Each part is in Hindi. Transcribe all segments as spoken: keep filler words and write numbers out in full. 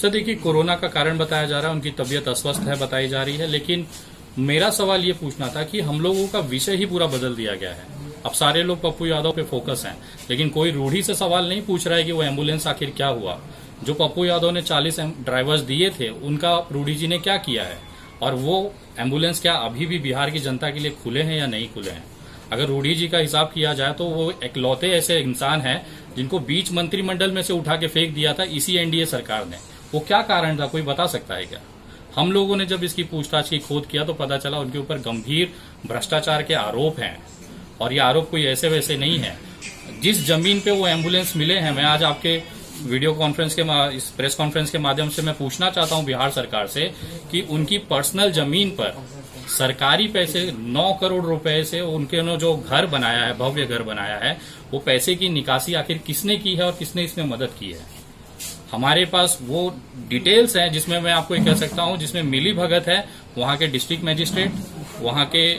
सर देखिए, कोरोना का कारण बताया जा रहा है, उनकी तबीयत अस्वस्थ है बताई जा रही है, लेकिन मेरा सवाल ये पूछना था कि हम लोगों का विषय ही पूरा बदल दिया गया है। अब सारे लोग पप्पू यादव पे फोकस हैं, लेकिन कोई रूढ़ी से सवाल नहीं पूछ रहा है कि वो एम्बुलेंस आखिर क्या हुआ। जो पप्पू यादव ने चालीस ड्राइवर्स दिए थे, उनका रूडी जी ने क्या किया है, और वो एम्बुलेंस क्या अभी भी बिहार की जनता के लिए खुले हैं या नहीं खुले हैं। अगर रूडी जी का हिसाब किया जाए तो वो इकलौते ऐसे इंसान हैं जिनको बीच मंत्रिमंडल में से उठा के फेंक दिया था इसी एनडीए सरकार ने। वो क्या कारण था, कोई बता सकता है क्या? हम लोगों ने जब इसकी पूछताछ की, खोद किया, तो पता चला उनके ऊपर गंभीर भ्रष्टाचार के आरोप हैं, और ये आरोप कोई ऐसे वैसे नहीं है। जिस जमीन पे वो एम्बुलेंस मिले हैं, मैं आज आपके वीडियो कॉन्फ्रेंस के इस प्रेस कॉन्फ्रेंस के माध्यम से मैं पूछना चाहता हूं बिहार सरकार से कि उनकी पर्सनल जमीन पर सरकारी पैसे नौ करोड़ रुपए से उनके ने जो घर बनाया है, भव्य घर बनाया है, वो पैसे की निकासी आखिर किसने की है और किसने इसमें मदद की है। हमारे पास वो डिटेल्स हैं जिसमें मैं आपको ये कह सकता हूं, जिसमें मिली भगत है वहां के डिस्ट्रिक्ट मजिस्ट्रेट, वहां के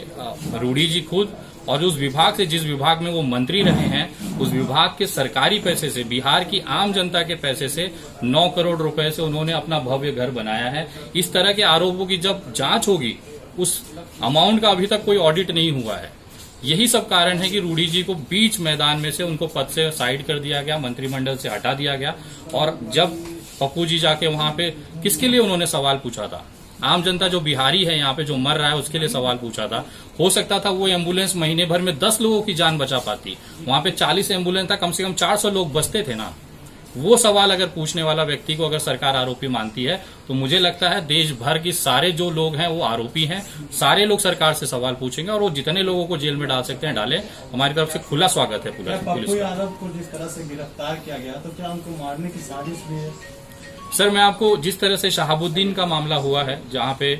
रूडी जी खुद, और उस विभाग से जिस विभाग में वो मंत्री रहे हैं उस विभाग के सरकारी पैसे से, बिहार की आम जनता के पैसे से नौ करोड़ रुपए से उन्होंने अपना भव्य घर बनाया है। इस तरह के आरोपों की जब जांच होगी, उस अमाउंट का अभी तक कोई ऑडिट नहीं हुआ है। यही सब कारण है कि रूडी जी को बीच मैदान में से उनको पद से साइड कर दिया गया, मंत्रिमंडल से हटा दिया गया। और जब पप्पू जी जाके वहां पे किसके लिए उन्होंने सवाल पूछा था, आम जनता जो बिहारी है यहाँ पे जो मर रहा है उसके लिए सवाल पूछा था। हो सकता था वो एम्बुलेंस महीने भर में दस लोगों की जान बचा पाती, वहां पे चालीस एम्बुलेंस था, कम से कम चार सौ लोग बचते थे ना। वो सवाल अगर पूछने वाला व्यक्ति को अगर सरकार आरोपी मानती है तो मुझे लगता है देश भर की सारे जो लोग हैं वो आरोपी हैं। सारे लोग सरकार से सवाल पूछेंगे और वो जितने लोगों को जेल में डाल सकते हैं डाले। हमारी तरफ से खुला स्वागत है पूरा। पप्पू यादव को जिस तरह से गिरफ्तार किया गया, तो क्या उनको मारने की साजिश भी है? सर मैं आपको, जिस तरह से शहाबुद्दीन का मामला हुआ है जहाँ पे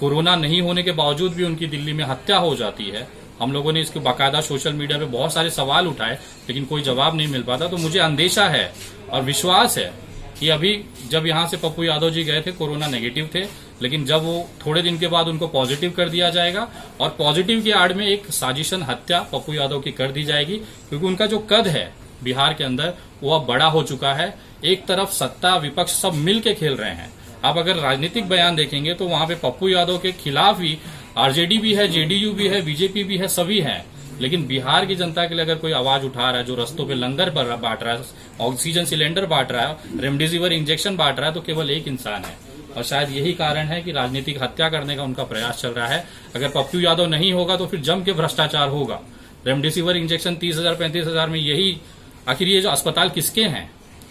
कोरोना नहीं होने के बावजूद भी उनकी दिल्ली में हत्या हो जाती है, हम लोगों ने इसके बाकायदा सोशल मीडिया पे बहुत सारे सवाल उठाए लेकिन कोई जवाब नहीं मिल पाता। तो मुझे अंदेशा है और विश्वास है कि अभी जब यहाँ से पप्पू यादव जी गए थे कोरोना नेगेटिव थे, लेकिन जब वो थोड़े दिन के बाद उनको पॉजिटिव कर दिया जाएगा और पॉजिटिव की आड़ में एक साजिशन हत्या पप्पू यादव की कर दी जाएगी, क्योंकि उनका जो कद है बिहार के अंदर वो अब बड़ा हो चुका है। एक तरफ सत्ता विपक्ष सब मिल के खेल रहे हैं। आप अगर राजनीतिक बयान देखेंगे तो वहां पे पप्पू यादव के खिलाफ ही आरजेडी भी है, जेडीयू भी है, बीजेपी भी है, सभी हैं। लेकिन बिहार की जनता के लिए अगर कोई आवाज उठा रहा है, जो रस्तों पे लंगर बांट रहा है, ऑक्सीजन सिलेंडर बांट रहा है, रेमडेसिविर इंजेक्शन बांट रहा है, तो केवल एक इंसान है। और शायद यही कारण है कि राजनीतिक हत्या करने का उनका प्रयास चल रहा है। अगर पप्पू यादव नहीं होगा तो फिर जम के भ्रष्टाचार होगा। रेमडेसिविर इंजेक्शन तीस हजार पैंतीस हजार में, यही आखिर ये जो अस्पताल किसके हैं,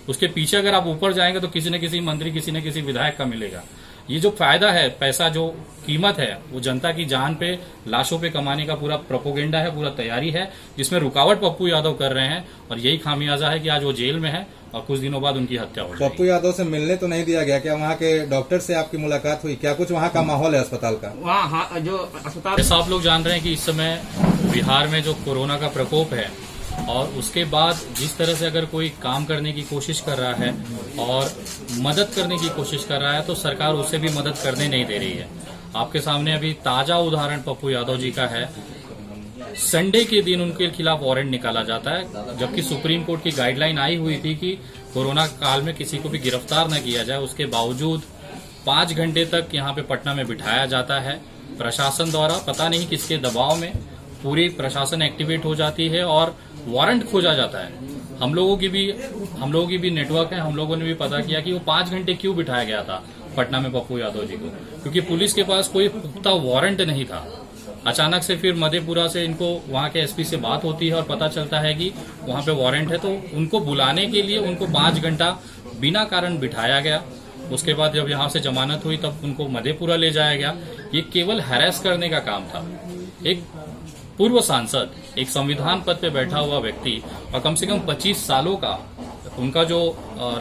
उसके पीछे अगर आप ऊपर जाएंगे तो किसी न किसी मंत्री, किसी न किसी विधायक का मिलेगा। ये जो फायदा है, पैसा जो कीमत है, वो जनता की जान पे, लाशों पे कमाने का पूरा प्रोपोगेंडा है, पूरा तैयारी है, जिसमें रुकावट पप्पू यादव कर रहे हैं। और यही खामियाजा है कि आज वो जेल में है और कुछ दिनों बाद उनकी हत्या हो। पप्पू यादव से मिलने तो नहीं दिया गया क्या? वहाँ के डॉक्टर से आपकी मुलाकात हुई क्या? कुछ वहाँ का माहौल है अस्पताल का? वहाँ जो अस्पताल, जैसा आप लोग जान रहे हैं कि इस समय बिहार में जो कोरोना का प्रकोप है, और उसके बाद जिस तरह से अगर कोई काम करने की कोशिश कर रहा है और मदद करने की कोशिश कर रहा है तो सरकार उसे भी मदद करने नहीं दे रही है। आपके सामने अभी ताजा उदाहरण पप्पू यादव जी का है। संडे के दिन उनके खिलाफ वारंट निकाला जाता है, जबकि सुप्रीम कोर्ट की गाइडलाइन आई हुई थी कि कोरोना काल में किसी को भी गिरफ्तार न किया जाए। उसके बावजूद पांच घंटे तक यहाँ पे पटना में बिठाया जाता है प्रशासन द्वारा, पता नहीं किसके दबाव में पूरी प्रशासन एक्टिवेट हो जाती है और वारंट खोजा जाता है। हम लोगों की भी हम लोगों की भी नेटवर्क है, हम लोगों ने भी पता किया कि वो पांच घंटे क्यों बिठाया गया था पटना में पप्पू यादव जी को, क्योंकि पुलिस के पास कोई पुख्ता वारंट नहीं था। अचानक से फिर मधेपुरा से इनको वहां के एसपी से बात होती है और पता चलता है कि वहां पे वारंट है, तो उनको बुलाने के लिए उनको पांच घंटा बिना कारण बिठाया गया। उसके बाद जब यहाँ से जमानत हुई तब उनको मधेपुरा ले जाया गया। ये केवल हैरेस करने का काम था। एक पूर्व सांसद, एक संविधान पद पे बैठा हुआ व्यक्ति और कम से कम पच्चीस सालों का उनका जो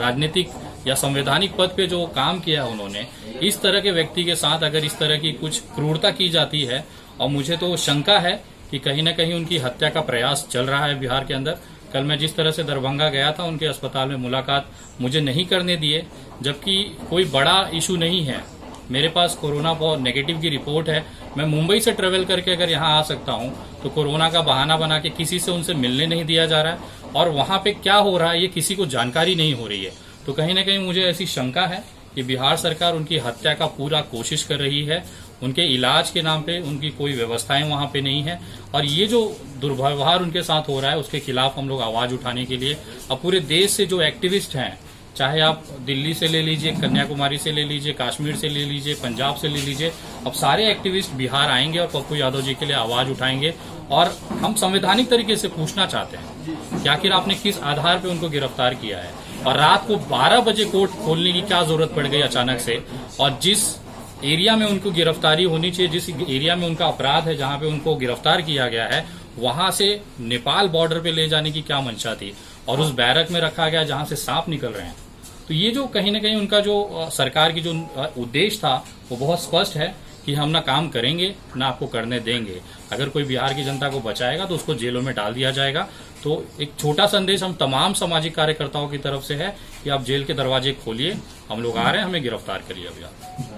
राजनीतिक या संवैधानिक पद पे जो काम किया उन्होंने, इस तरह के व्यक्ति के साथ अगर इस तरह की कुछ क्रूरता की जाती है, और मुझे तो शंका है कि कहीं ना कहीं उनकी हत्या का प्रयास चल रहा है बिहार के अंदर। कल मैं जिस तरह से दरभंगा गया था, उनके अस्पताल में मुलाकात मुझे नहीं करने दिए, जबकि कोई बड़ा इशू नहीं है। मेरे पास कोरोना बहुत नेगेटिव की रिपोर्ट है। मैं मुंबई से ट्रेवल करके अगर यहाँ आ सकता हूँ तो कोरोना का बहाना बना के किसी से उनसे मिलने नहीं दिया जा रहा है। और वहाँ पे क्या हो रहा है ये किसी को जानकारी नहीं हो रही है। तो कहीं ना कहीं मुझे ऐसी शंका है कि बिहार सरकार उनकी हत्या का पूरा कोशिश कर रही है। उनके इलाज के नाम पे उनकी कोई व्यवस्थाएं वहां पे नहीं है, और ये जो दुर्व्यवहार उनके साथ हो रहा है उसके खिलाफ हम लोग आवाज उठाने के लिए अब पूरे देश से जो एक्टिविस्ट हैं, चाहे आप दिल्ली से ले लीजिए, कन्याकुमारी से ले लीजिए, कश्मीर से ले लीजिए, पंजाब से ले लीजिए, अब सारे एक्टिविस्ट बिहार आएंगे और पप्पू यादव जी के लिए आवाज उठाएंगे। और हम संवैधानिक तरीके से पूछना चाहते हैं कि आखिर आपने किस आधार पे उनको गिरफ्तार किया है, और रात को बारह बजे कोर्ट खोलने की क्या जरूरत पड़ गई अचानक से, और जिस एरिया में उनको गिरफ्तारी होनी चाहिए, जिस एरिया में उनका अपराध है, जहां पे उनको गिरफ्तार किया गया है, वहां से नेपाल बॉर्डर पे ले जाने की क्या मंशा थी, और उस बैरक में रखा गया जहां से सांप निकल रहे हैं। तो ये जो कहीं ना कहीं उनका जो सरकार की जो उद्देश्य था वो बहुत स्पष्ट है कि हम ना काम करेंगे ना आपको करने देंगे, अगर कोई बिहार की जनता को बचाएगा तो उसको जेलों में डाल दिया जाएगा। तो एक छोटा संदेश हम तमाम सामाजिक कार्यकर्ताओं की तरफ से है कि आप जेल के दरवाजे खोलिए, हम लोग आ रहे हैं, हमें गिरफ्तार करिए अभी आप।